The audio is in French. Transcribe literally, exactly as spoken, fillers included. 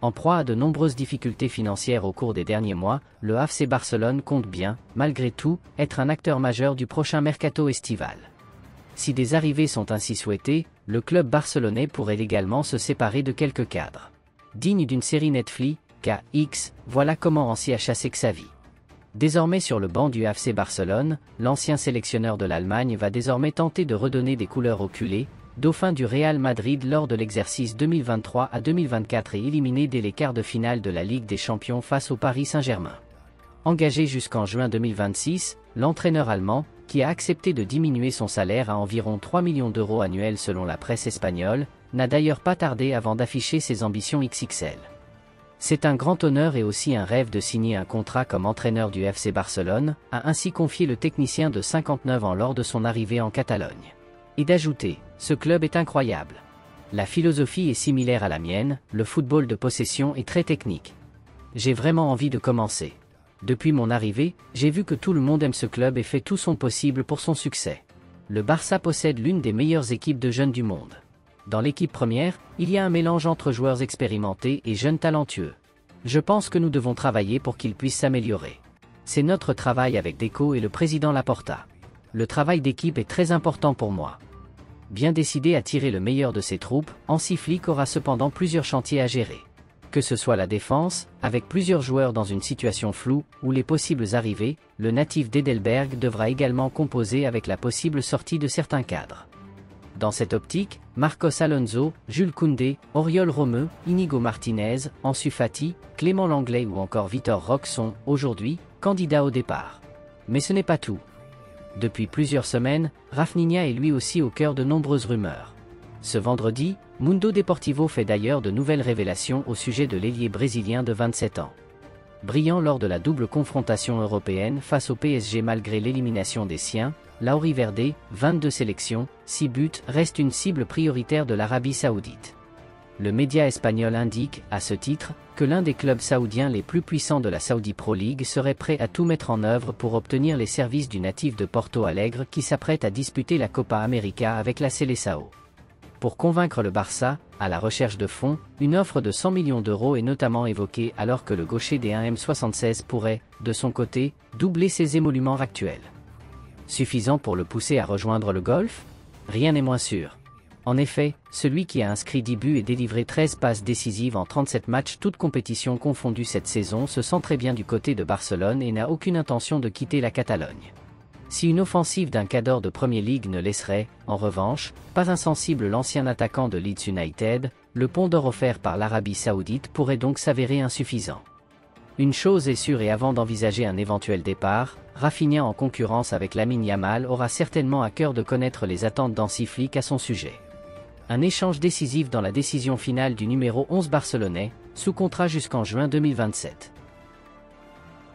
En proie à de nombreuses difficultés financières au cours des derniers mois, le F C Barcelone compte bien, malgré tout, être un acteur majeur du prochain mercato estival. Si des arrivées sont ainsi souhaitées, le club barcelonais pourrait également se séparer de quelques cadres dignes d'une série Netflix, K X, voilà comment Hansi a chassé Xavi. Désormais sur le banc du F C Barcelone, l'ancien sélectionneur de l'Allemagne va désormais tenter de redonner des couleurs au culé, dauphin du Real Madrid lors de l'exercice deux mille vingt-trois à deux mille vingt-quatre et éliminé dès les quarts de finale de la Ligue des Champions face au Paris Saint-Germain. Engagé jusqu'en juin deux mille vingt-six, l'entraîneur allemand, qui a accepté de diminuer son salaire à environ trois millions d'euros annuels selon la presse espagnole, n'a d'ailleurs pas tardé avant d'afficher ses ambitions X X L. C'est un grand honneur et aussi un rêve de signer un contrat comme entraîneur du F C Barcelone, a ainsi confié le technicien de cinquante-neuf ans lors de son arrivée en Catalogne. Et d'ajouter, ce club est incroyable. La philosophie est similaire à la mienne, le football de possession est très technique. J'ai vraiment envie de commencer. Depuis mon arrivée, j'ai vu que tout le monde aime ce club et fait tout son possible pour son succès. Le Barça possède l'une des meilleures équipes de jeunes du monde. Dans l'équipe première, il y a un mélange entre joueurs expérimentés et jeunes talentueux. Je pense que nous devons travailler pour qu'ils puissent s'améliorer. C'est notre travail avec Deco et le président Laporta. Le travail d'équipe est très important pour moi. Bien décidé à tirer le meilleur de ses troupes, Hansi Flick aura cependant plusieurs chantiers à gérer. Que ce soit la défense, avec plusieurs joueurs dans une situation floue, ou les possibles arrivées, le natif d'Edelberg devra également composer avec la possible sortie de certains cadres. Dans cette optique, Marcos Alonso, Jules Koundé, Oriol Romeu, Inigo Martinez, Ansu Fati, Clément Langlais ou encore Vitor Roque sont, aujourd'hui, candidats au départ. Mais ce n'est pas tout. Depuis plusieurs semaines, Raphinha est lui aussi au cœur de nombreuses rumeurs. Ce vendredi, Mundo Deportivo fait d'ailleurs de nouvelles révélations au sujet de l'ailier brésilien de vingt-sept ans. Brillant lors de la double confrontation européenne face au P S G malgré l'élimination des siens, Lauri Verde, vingt-deux sélections, six buts, reste une cible prioritaire de l'Arabie Saoudite. Le média espagnol indique, à ce titre, que l'un des clubs saoudiens les plus puissants de la Saudi Pro League serait prêt à tout mettre en œuvre pour obtenir les services du natif de Porto Alegre qui s'apprête à disputer la Copa América avec la Seleção. Pour convaincre le Barça, à la recherche de fonds, une offre de cent millions d'euros est notamment évoquée alors que le gaucher des un mètre soixante-seize pourrait, de son côté, doubler ses émoluments actuels. Suffisant pour le pousser à rejoindre le golf? Rien n'est moins sûr. En effet, celui qui a inscrit dix buts et délivré treize passes décisives en trente-sept matchs toutes compétitions confondues cette saison se sent très bien du côté de Barcelone et n'a aucune intention de quitter la Catalogne. Si une offensive d'un cadre de Premier League ne laisserait, en revanche, pas insensible l'ancien attaquant de Leeds United, le pont d'or offert par l'Arabie Saoudite pourrait donc s'avérer insuffisant. Une chose est sûre et avant d'envisager un éventuel départ, Raphinha en concurrence avec Lamine Yamal aura certainement à cœur de connaître les attentes d'Hansi Flick à son sujet. Un échange décisif dans la décision finale du numéro onze barcelonais, sous contrat jusqu'en juin deux mille vingt-sept.